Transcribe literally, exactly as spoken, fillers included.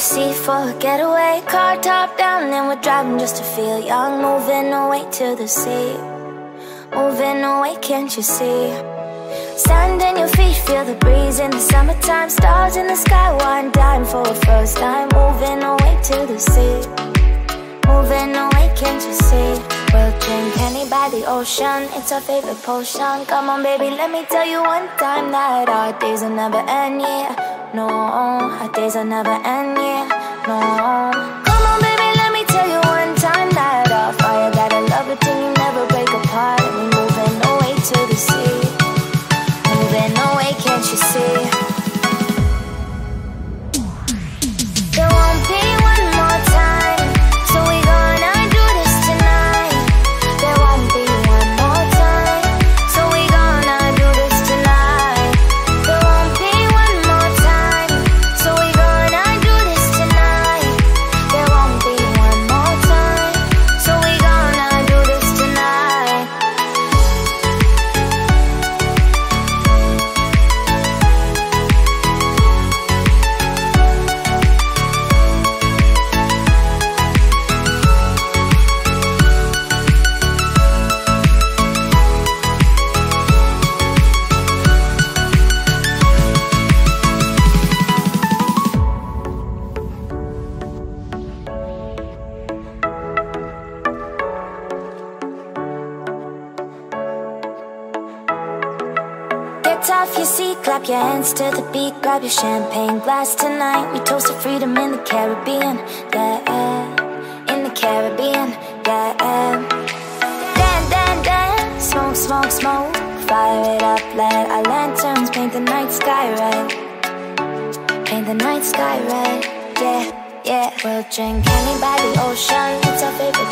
sea for a getaway. Car top down and we're driving just to feel young. Moving away to the sea, moving away, can't you see? Sand in your feet, feel the breeze in the summertime. Stars in the sky, one dime for a first time. Moving away to the sea, moving away, can't you see? We'll drink Henny by the ocean, it's our favorite potion. Come on baby, let me tell you one time that our days will never end, yeah. No, our days will never end, yeah. No. Come on baby, let me tell you one time that our fire got a love it and you never break apart. And we're moving away to the sea, moving away, can't you see? Off your seat, clap your hands to the beat, grab your champagne glass tonight. We toast to freedom in the Caribbean, yeah, in the Caribbean, yeah. Dan, dan, dan, smoke, smoke, smoke, fire it up, light our lanterns, paint the night sky red, paint the night sky red, yeah, yeah. We'll drink Henny by the ocean, it's our favorite.